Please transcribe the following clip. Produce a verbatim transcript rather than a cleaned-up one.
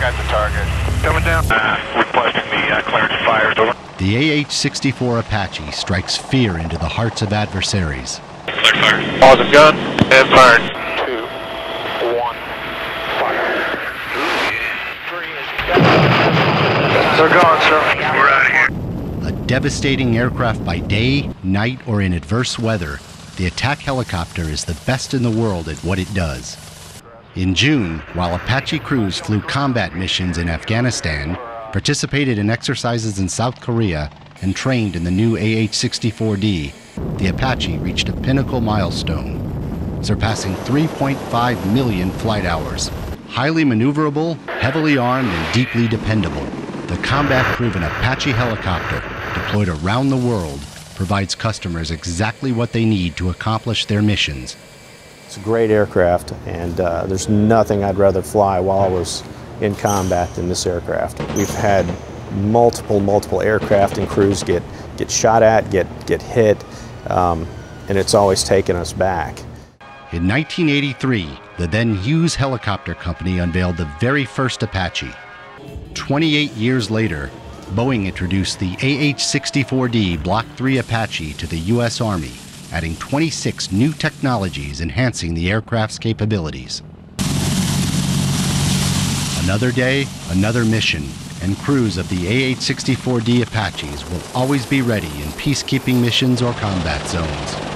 got the target. Coming down. Uh, requesting the uh, clearance to fire. Over. The A H sixty-four Apache strikes fear into the hearts of adversaries. Clear fire. Pause and gun. And fired. Two. One. Fire. Three is. They're gone, sir. We're out of here. A devastating aircraft by day, night, or in adverse weather, the attack helicopter is the best in the world at what it does. In June, while Apache crews flew combat missions in Afghanistan, participated in exercises in South Korea, and trained in the new A H sixty-four D, the Apache reached a pinnacle milestone, surpassing three point five million flight hours. Highly maneuverable, heavily armed, and deeply dependable, the combat-proven Apache helicopter, deployed around the world, provides customers exactly what they need to accomplish their missions. It's a great aircraft, and uh, there's nothing I'd rather fly while I was in combat than this aircraft. We've had multiple, multiple aircraft and crews get, get shot at, get, get hit, um, and it's always taken us back. In nineteen eighty-three, the then Hughes Helicopter Company unveiled the very first Apache. twenty-eight years later, Boeing introduced the A H sixty-four D Block three Apache to the U S Army, adding twenty-six new technologies enhancing the aircraft's capabilities. Another day, another mission, and crews of the A H sixty-four D Apaches will always be ready in peacekeeping missions or combat zones.